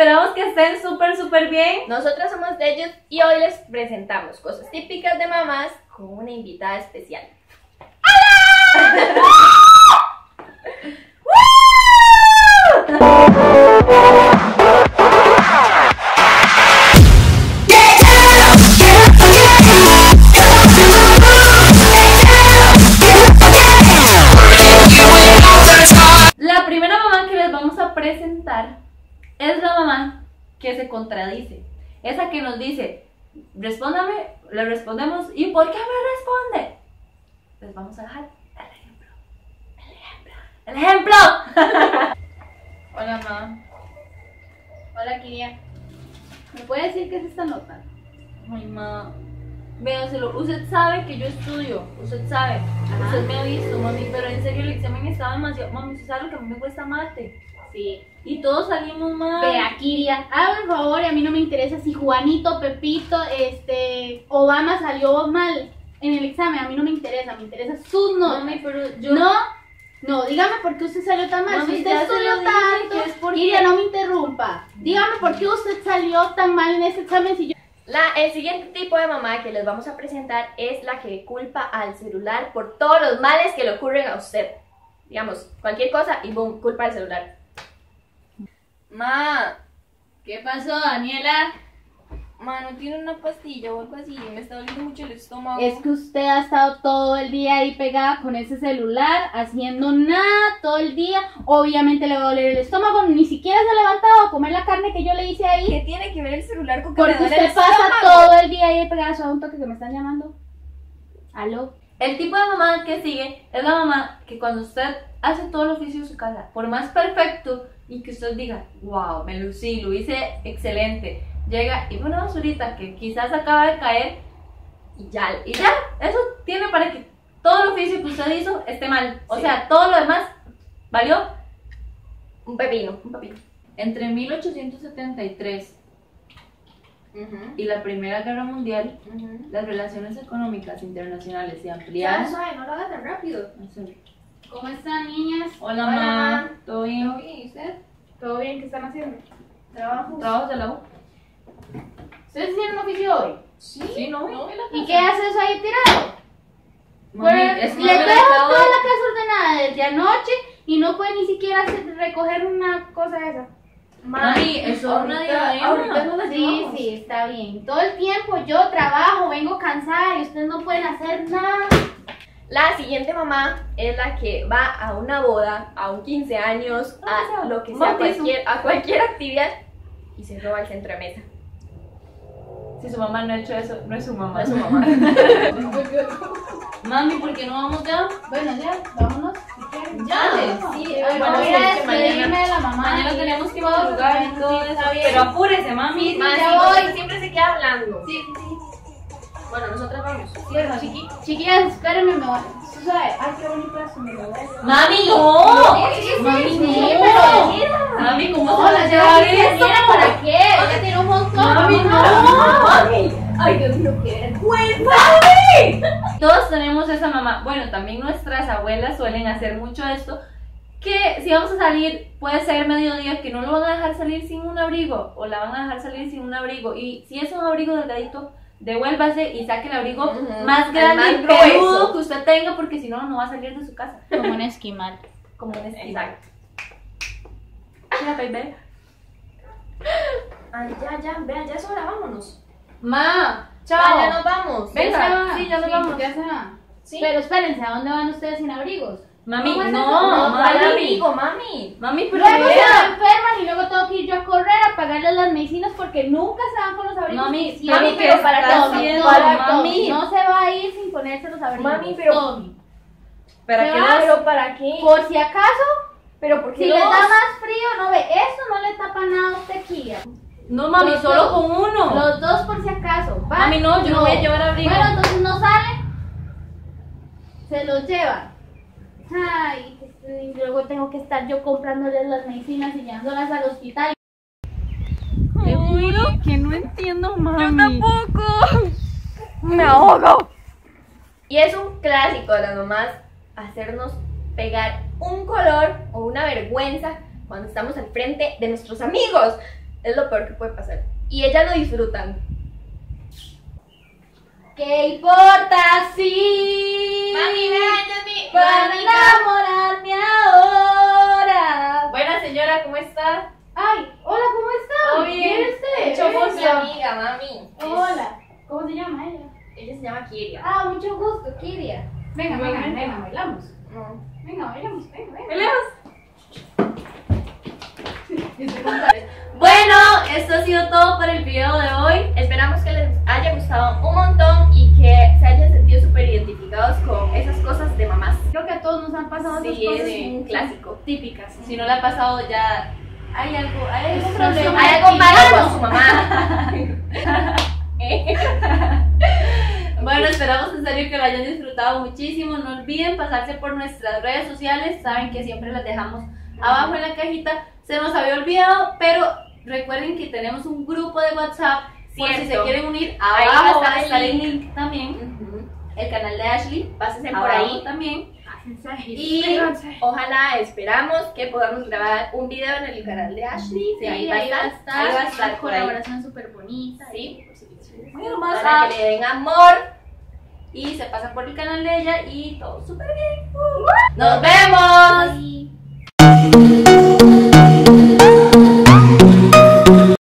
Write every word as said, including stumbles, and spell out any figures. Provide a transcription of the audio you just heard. esperamos que estén súper, súper bien. Nosotras somos Dejusst y hoy les presentamos cosas típicas de mamás con una invitada especial. Es la mamá que se contradice, esa que nos dice, respóndame, le respondemos, ¿y por qué me responde? Les vamos a dejar el ejemplo, el ejemplo, el ejemplo. Hola mamá. Hola Kyria. ¿Me puede decir qué es esta nota? Ay mamá, véaselo, usted sabe que yo estudio, usted sabe, Ajá. usted me ha visto mami, pero en serio el examen estaba demasiado, mami, usted sabe lo que a mí me cuesta mate. Sí. Y todos salimos mal. Vea, Kyria, hágame el favor, y a mí no me interesa si Juanito, Pepito, este, Obama salió mal en el examen. A mí no me interesa, me interesa sus notas. Mami, pero yo... No, no, dígame por qué usted salió tan mal. Mami, si usted estudió tanto, es porque... Kyria, no me interrumpa. Dígame por qué usted salió tan mal en ese examen si yo... La, el siguiente tipo de mamá que les vamos a presentar es la que culpa al celular por todos los males que le ocurren a usted. Digamos, cualquier cosa y boom, culpa al celular. Ma, ¿qué pasó, Daniela? Ma, no tiene una pastilla o algo así, me está doliendo mucho el estómago. Es que usted ha estado todo el día ahí pegada con ese celular, haciendo nada todo el día. Obviamente le va a doler el estómago, ni siquiera se ha levantado a comer la carne que yo le hice ahí. ¿Qué tiene que ver el celular con que me duele el estómago? Porque usted pasa todo el día ahí pegada. Suave un toque que me están llamando. ¿Aló? El tipo de mamá que sigue es la mamá que cuando usted hace todo el oficio de su casa, por más perfecto y que usted diga, wow, me lucí, lo hice excelente, llega y una basurita que quizás acaba de caer y ya, y ya, eso tiene para que todo el oficio que usted hizo esté mal. O sí. sea, todo lo demás valió un pepino, un pepino. Entre mil ochocientos setenta y tres Uh-huh. y la Primera Guerra Mundial, uh-huh. las relaciones económicas internacionales se ampliaron. Ya, suave, no lo hagas tan rápido. Sí. ¿Cómo están, niñas? Hola, Hola mamá. ¿Todo bien? ¿Todo bien? ¿Y usted? ¿Todo bien? ¿Qué están haciendo? ¿Trabajos? ¿Trabajos de la U? ¿Ustedes hicieron oficio hoy? Sí. ¿Sí? ¿No? ¿No? ¿Y qué hace eso ahí tirado? Mami, es que les dejo toda la casa ordenada desde anoche y no pueden ni siquiera hacer, recoger una cosa de esa. Mami, eso es una diadema. Sí, sí, está bien. Todo el tiempo yo trabajo, vengo cansada y ustedes no pueden hacer nada. La siguiente mamá es la que va a una boda, a un quince años, a lo que sea, cualquier, a cualquier actividad y se roba el centro de mesa. Si su mamá no ha hecho eso, no es su mamá. No es su mamá. Mami, ¿por qué no vamos ya? Bueno, ya, vámonos. Ya, sí, bueno, mira, despedirme de la mamá. Mañana tenemos que ir a jugar y todo eso. Pero apúrese, mami. Ya voy, siempre se queda hablando. Sí, sí. Bueno, nosotras vamos. Cierto, chiqui. Chiquillas, espérenme, me voy. Tú sabes, ay, qué bonito eso, me voy. Mami, no. Mami, no. Mami, ¿cómo se va a llevar esto? ¿Para qué? Ella tiene un montón. Mami, no. Mami. Ay, Dios mío, qué vergüenza. Todos tenemos esa mamá. Bueno, también nuestras abuelas suelen hacer mucho esto. Que si vamos a salir, puede ser mediodía, que no lo van a dejar salir sin un abrigo. O la van a dejar salir sin un abrigo. Y si es un abrigo delgadito, devuélvase y saque el abrigo uh-huh. más grande y peludo que usted tenga, porque si no, no va a salir de su casa. Como un esquimal. Como un esquimal. Mira, baby. Ay, ya, ya, vea, ya es hora, vámonos. Ma. Chao. Ya nos vamos. Venga. Sí, ya nos sí, vamos. Ya se va. Sí. Pero espérense, ¿a dónde van ustedes sin abrigos? Mami, no, no, no mami. Abrigo, mami. Mami, pero luego se enferman y luego tengo que ir yo a correr a pagarles las medicinas porque nunca se van con los abrigos. Mami, sí, mami, pero para todo, haciendo, para todo. Mami. No se va a ir sin ponerse los abrigos. Mami, pero Tommy. ¿Para qué? Pero para qué? Por si acaso, pero porque si los... les da más frío, no ve, eso no le tapa nada a usted, Kyria. No, mami, los solo dos, con uno. Los dos por si acaso. ¿Va? Mami, no, yo no, no voy a llevar abrigo. Bueno, entonces no sale. Se los lleva. Ay, y luego tengo que estar yo comprándoles las medicinas y llevándolas al hospital. Te juro que no entiendo, mami. Yo tampoco. Me ahogo. Y es un clásico de las mamás hacernos pegar un color o una vergüenza cuando estamos al frente de nuestros amigos. Es lo peor que puede pasar. Y ellas lo disfrutan. ¿Qué importa si mami, me van a enamorarme ahora? Buena señora, ¿cómo está? Ay, hola, ¿cómo está? Muy bien, usted. Mucho gusto, mi amiga, mami. Hola, ¿cómo se llama ella? Ella se llama Kyria. Ah, mucho gusto, Kyria. Venga, venga, venga, bailamos. Venga, bailamos, venga, venga. Bailamos. Bueno, esto ha sido todo por el video de hoy. Esperamos que les haya gustado un montón y que se hayan sentido súper identificados con esas cosas de mamás. Creo que a todos nos han pasado esas cosas. Sí, es un clásico. Típicas. Si no la ha pasado ya, hay algo, hay algún problema. Hay algo malo con su mamá. Bueno, esperamos en serio que lo hayan disfrutado muchísimo. No olviden pasarse por nuestras redes sociales. Saben que siempre las dejamos abajo en la cajita. Se nos había olvidado, pero recuerden que tenemos un grupo de WhatsApp. Por si se quieren unir, abajo va a estar el link también. Uh-huh. El canal de Ashley, pásense por ahí también. Y ojalá, esperamos que podamos grabar un video en el canal de Ashley. Sí, sí, ahí, va ahí va a estar, ahí va a estar por colaboración ahí. Súper bonita. Sí. Bueno, para que le den amor y se pasan por el canal de ella y todo súper bien. Uh. Nos vemos.